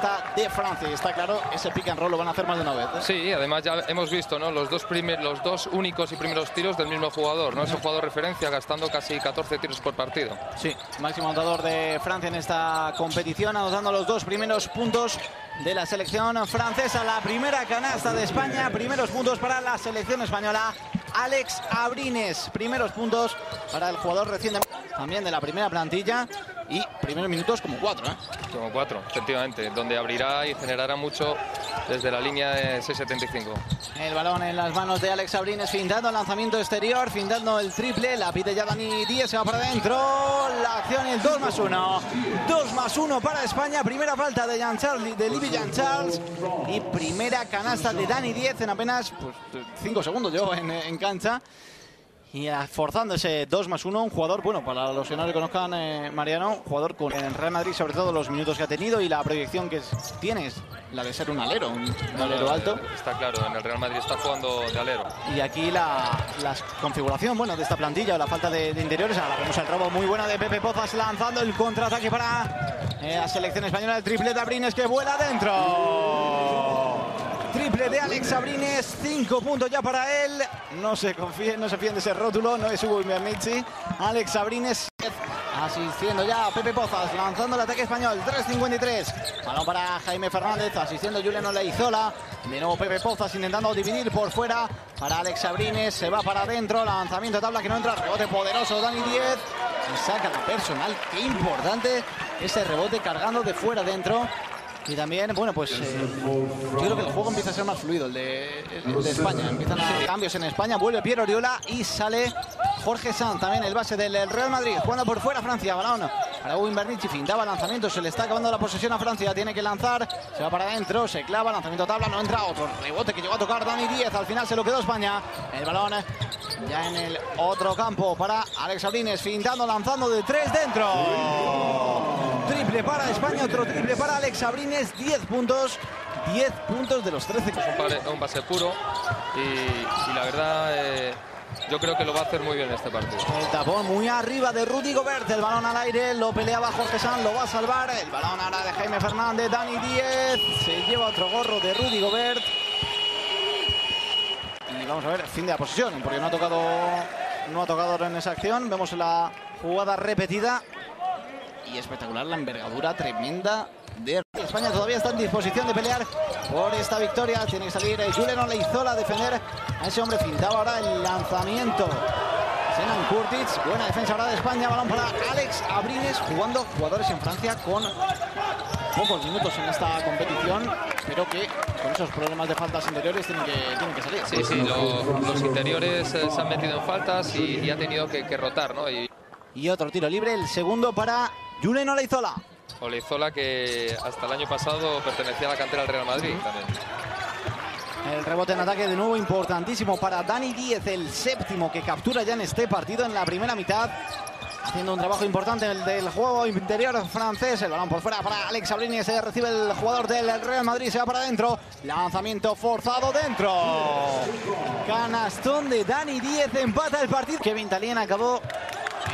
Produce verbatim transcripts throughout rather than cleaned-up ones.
está de Francia. Y está claro, ese pick and roll lo van a hacer más de una vez, ¿eh? Sí, además ya hemos visto, ¿no?, los dos, primer, los dos únicos y primeros tiros del mismo jugador, ¿no? Es un jugador referencia, gastando casi catorce tiros por partido. Sí, máximo anotador de Francia en esta competición, anotando los dos primeros puntos de la selección francesa. La primera canasta de España, primeros puntos para la selección española. Alex Abrines, primeros puntos para el jugador recientemente también de la primera plantilla. Y primeros minutos como cuatro, ¿eh? Como cuatro, efectivamente, donde abrirá y generará mucho desde la línea de seis setenta y cinco. El balón en las manos de Alex Abrines, fintando el lanzamiento exterior, fintando el triple, la pide ya Dani Díez, se va para adentro, la acción y el dos más uno. dos más uno para España, primera falta de Jean Charles, de Libby Jean Charles, y primera canasta de Dani Díez en apenas cinco segundos yo en, en cancha. Y forzando ese dos más uno, un jugador, bueno, para los que no le conozcan, eh, Mariano, jugador con el Real Madrid, sobre todo los minutos que ha tenido y la proyección que tienes, la de ser un alero, un, un alero alto. Está claro, en el Real Madrid está jugando de alero. Y aquí la, la configuración, bueno, de esta plantilla, la falta de, de interiores. Ahora vemos el robo muy bueno de Pepe Pozas, lanzando el contraataque para eh, la selección española. El triple de Abrines que vuela dentro. Triple de Alex Abrines, cinco puntos ya para él. No se confíen, no se fíen de ese rótulo, no es Hugo Invernizzi. Alex Abrines asistiendo ya a Pepe Pozas, lanzando el ataque español, tres cincuenta y tres. Balón para Jaime Fernández, asistiendo Julen Olaizola. De nuevo Pepe Pozas intentando dividir por fuera para Alex Abrines, se va para adentro, lanzamiento de tabla que no entra, rebote poderoso Dani Díez. Y saca la personal, qué importante ese rebote cargando de fuera adentro. Y también, bueno, pues eh, yo creo que el juego empieza a ser más fluido, el de, el de España. Empiezan a hacer cambios en España, vuelve Pierre Oriola y sale Jorge Sanz, también el base del Real Madrid. Jugando por fuera Francia, balón para Hugo Invernizzi, fintaba lanzamiento, se le está acabando la posesión a Francia, tiene que lanzar, se va para adentro, se clava, lanzamiento a tabla, no entra, otro rebote que llegó a tocar Dani Díez, al final se lo quedó España. El balón ya en el otro campo para Alex Abrines, fintando, lanzando de tres dentro. Triple para España, otro triple para Alex Abrines, diez puntos, diez puntos de los trece. Es un pase puro y, y la verdad eh, yo creo que lo va a hacer muy bien este partido. El tapón muy arriba de Rudy Gobert, el balón al aire, lo peleaba Jorge Sanz, lo va a salvar, el balón ahora de Jaime Fernández, Dani Díez, se lleva otro gorro de Rudy Gobert. Y vamos a ver, fin de la posesión, porque no ha tocado, no ha tocado en esa acción, vemos la jugada repetida. Y espectacular la envergadura tremenda de España. Todavía está en disposición de pelear por esta victoria. Tiene que salir Julen Olaizola a defender a ese hombre. Fintaba ahora el lanzamiento. Senan Kurtiz, buena defensa ahora de España. Balón para Alex Abrines, jugando jugadores en Francia con pocos minutos en esta competición, pero que con esos problemas de faltas interiores tienen que, tienen que salir. Sí, sí, los, los interiores eh, se han metido en faltas y, y ha tenido que, que rotar, ¿no? Y... y otro tiro libre, el segundo para Julen Olaizola. Olaizola, que hasta el año pasado pertenecía a la cantera del Real Madrid. Uh-huh. También. El rebote en ataque de nuevo importantísimo para Dani Díez, el séptimo que captura ya en este partido en la primera mitad. Haciendo un trabajo importante el del juego interior francés. El balón por fuera para Alex Abrines. Se recibe el jugador del Real Madrid. Se va para adentro. Lanzamiento forzado dentro. Canastón de Dani Díez. Empata el partido. Kevin Talien acabó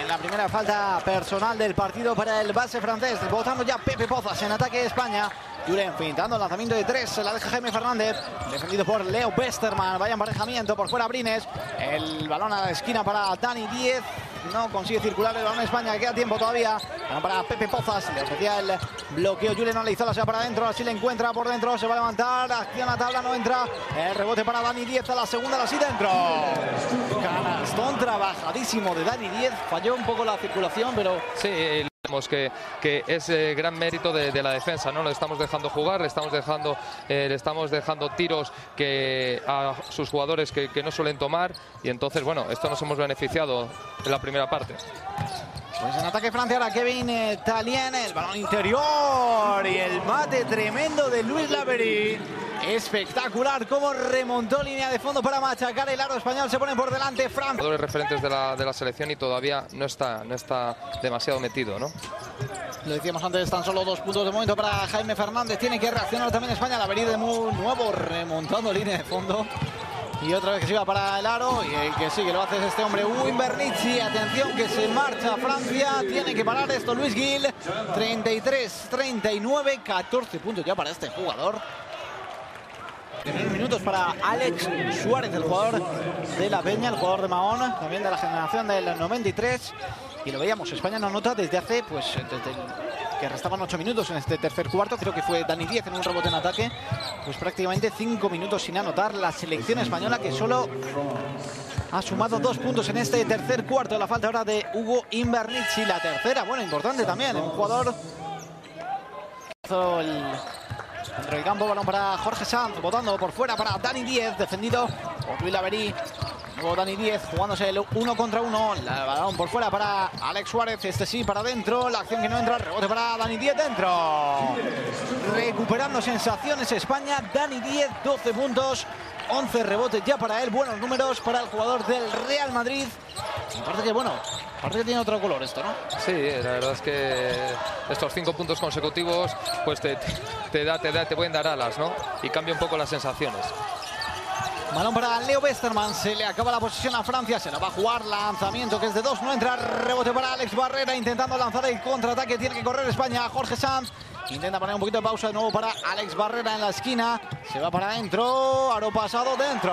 en la primera falta personal del partido para el base francés. Votando ya Pepe Pozas en ataque de España. Julen pintando el lanzamiento de tres. Se la deja Jaime Fernández. Defendido por Leo Westermann. Vaya emparejamiento por fuera Abrines. El balón a la esquina para Dani Díez. No consigue circular el balón de España. Queda tiempo todavía. Balón para Pepe Pozas. Le ofrecía el bloqueo. Julen Olaizola se va para adentro. Así le encuentra por dentro. Se va a levantar. Acción a tabla. No entra. El rebote para Dani Díez. A la segunda. La sí dentro. Canastón trabajadísimo de Dani Díez. Falló un poco la circulación, pero... sí. Que, que es eh, gran mérito de, de la defensa, ¿no? Lo estamos dejando jugar, le estamos dejando, eh, le estamos dejando tiros que a sus jugadores que, que no suelen tomar, y entonces, bueno, esto nos hemos beneficiado en la primera parte. Pues en ataque Francia ahora Kevin eh, Talien, el balón interior y el mate tremendo de Luis Labeyrie. Espectacular cómo remontó línea de fondo para machacar el aro español. Se ponen por delante Francia. Jugadores referentes de la, de la selección y todavía no está, no está demasiado metido, ¿no? Lo decíamos antes, tan solo dos puntos de momento para Jaime Fernández. Tiene que reaccionar también España. Labeyrie de nuevo remontando línea de fondo. Y otra vez que se iba para el aro. Y el que sigue lo hace es este hombre, Hugo Invernizzi. Atención que se marcha a Francia. Tiene que parar esto Luis Guil. treinta y tres a treinta y nueve. catorce puntos ya para este jugador. Primeros minutos para Alex Suárez, el jugador de La Peña, el jugador de Mahón, también de la generación del noventa y tres. Y lo veíamos, España no anota desde hace, pues, desde el, que restaban ocho minutos en este tercer cuarto. Creo que fue Dani Díez en un rebote en ataque. Pues prácticamente cinco minutos sin anotar. La selección española que solo ha sumado dos puntos en este tercer cuarto. La falta ahora de Hugo Invernizzi, la tercera. Bueno, importante también, un jugador... El... Dentro del campo, balón para Jorge Sanz, botando por fuera para Dani Díez, defendido por Will Averill. Luego Dani Díez jugándose el uno contra uno, el balón por fuera para Alex Suárez, este sí para adentro, la acción que no entra, rebote para Dani Díez, dentro. Recuperando sensaciones España, Dani Díez, doce puntos, once rebotes ya para él, buenos números para el jugador del Real Madrid. Aparte que bueno, aparte que tiene otro color esto, ¿no? Sí, la verdad es que estos cinco puntos consecutivos pues te, te, da, te, da, te pueden dar alas, ¿no? Y cambia un poco las sensaciones. Balón para Leo Westermann, se le acaba la posesión a Francia, se la va a jugar, lanzamiento que es de dos, no entra, rebote para Alex Barrera, intentando lanzar el contraataque, tiene que correr España, Jorge Sanz intenta poner un poquito de pausa de nuevo para Alex Barrera en la esquina, se va para adentro, aro pasado, dentro.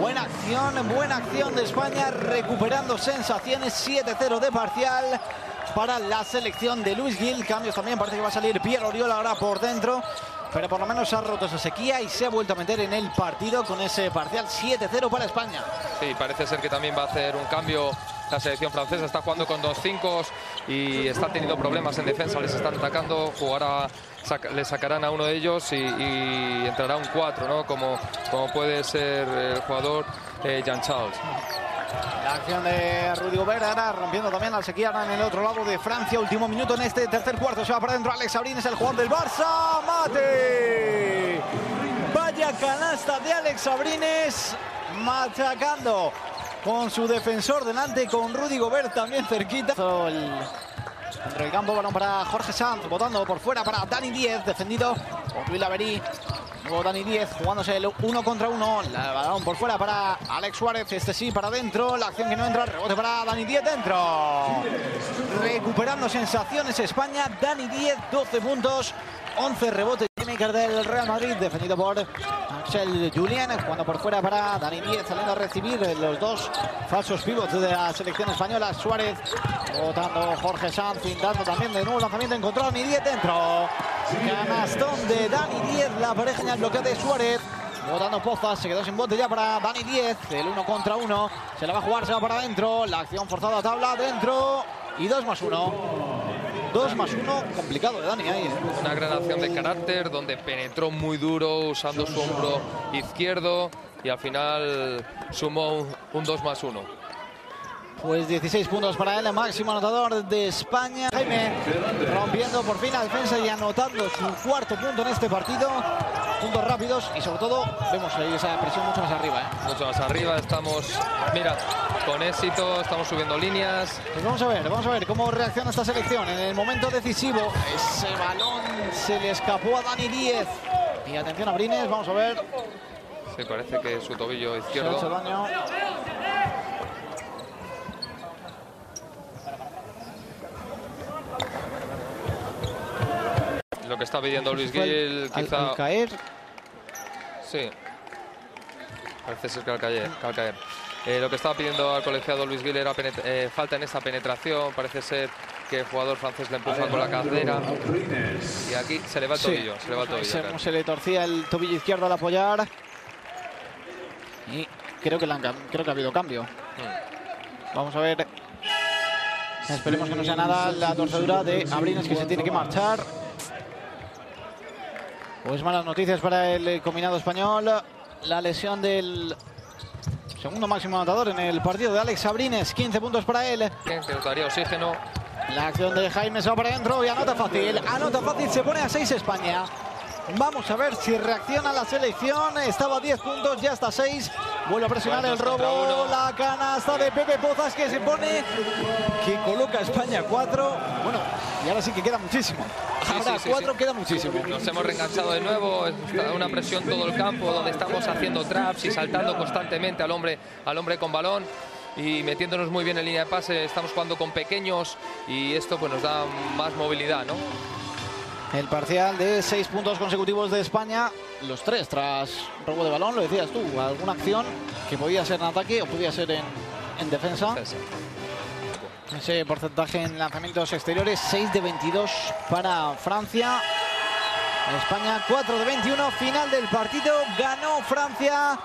Buena acción, buena acción de España, recuperando sensaciones, siete cero de parcial para la selección de Luis Guil. Cambios también, parece que va a salir Pierre Oriola ahora por dentro. Pero por lo menos ha roto esa sequía y se ha vuelto a meter en el partido con ese parcial siete cero para España. Sí, parece ser que también va a hacer un cambio la selección francesa. Está jugando con dos cinco y está teniendo problemas en defensa. Les están atacando, jugará, saca, le sacarán a uno de ellos y, y entrará un cuatro, ¿no? Como, como puede ser el jugador eh, Jean Charles. La acción de Rudy Gobert ahora rompiendo también al sequía en el otro lado de Francia. Último minuto en este tercer cuarto. Se va para adentro Alex Abrines, el jugador del Barça. ¡Mate! Vaya canasta de Alex Abrines, machacando con su defensor delante, con Rudy Gobert también cerquita. El... Dentro del campo, balón para Jorge Sanz, botando por fuera para Dani Díez, defendido por Will Averill. Luego Dani Díez jugándose el uno contra uno, el balón por fuera para Alex Suárez, este sí para adentro, la acción que no entra, rebote para Dani Díez, dentro. Recuperando sensaciones España, Dani Díez, doce puntos, once rebotes. Playmaker del Real Madrid, defendido por Axel Julien, jugando por fuera para Dani Díez, saliendo a recibir los dos falsos pivots de la selección española. Suárez, votando Jorge Sanz, pintando también de nuevo lanzamiento, encontró a Dani Díez dentro. Canastón de Dani Díez, la pareja en el bloqueo de Suárez. Botando Pozas, se quedó sin bote ya para Dani Díez, el uno contra uno, se la va a jugar, se va para adentro, la acción forzada a tabla, dentro y dos más uno. dos más uno, complicado de Dani ahí. Una gran acción de carácter donde penetró muy duro usando su hombro izquierdo y al final sumó un dos más uno. Pues dieciséis puntos para él, el máximo anotador de España. Jaime rompiendo por fin la defensa y anotando su cuarto punto en este partido. Puntos rápidos y sobre todo vemos ahí esa presión mucho más arriba. ¿eh? Mucho más arriba, estamos... Mira... Con éxito, estamos subiendo líneas. Pues vamos a ver, vamos a ver cómo reacciona esta selección en el momento decisivo. Ese balón se le escapó a Dani Díez. Y atención a Abrines, vamos a ver. Sí, parece que su tobillo izquierdo. Se ha hecho daño. Lo que está pidiendo Luis Guil, quizá... Al, al caer. Sí. Parece ser que al caer. Que al caer. Eh, lo que estaba pidiendo al colegiado Luis Guil era eh, falta en esta penetración. Parece ser que el jugador francés le empuja con la cadera. Y aquí se le va el tobillo. Sí. Se, le va el tobillo se, claro. se le torcía el tobillo izquierdo al apoyar. Y creo que, la, creo que ha habido cambio. Mm. Vamos a ver. Esperemos que no sea nada la torcedura de Abrines, que se tiene que marchar. Pues malas noticias para el combinado español. La lesión del... Segundo máximo anotador en el partido de Alex Abrines, quince puntos para él. Que daría oxígeno. La acción de Jaime se va para adentro y anota fácil. Anota fácil, se pone a seis España. Vamos a ver si reacciona la selección. Estaba a diez puntos, ya está a seis. Vuelve a presionar el robo. La canasta de Pepe Pozas que se pone, que coloca a España cuatro. Bueno, y ahora sí que queda muchísimo. ahora sí, cuatro sí, sí. Queda muchísimo. Nos hemos reenganchado de nuevo, está una presión todo el campo, donde estamos haciendo traps y saltando constantemente al hombre, al hombre con balón y metiéndonos muy bien en línea de pase. Estamos jugando con pequeños y esto pues nos da más movilidad, ¿no? El parcial de seis puntos consecutivos de España, los tres tras robo de balón, lo decías tú, alguna acción que podía ser en ataque o podía ser en, en defensa. Sí, sí. Ese porcentaje en lanzamientos exteriores, seis de veintidós para Francia. España cuatro de veintiuno, final del partido, ganó Francia.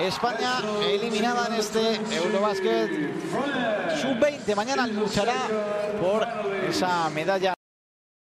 España eliminada en este Eurobásquet sub veinte. Mañana luchará por esa medalla.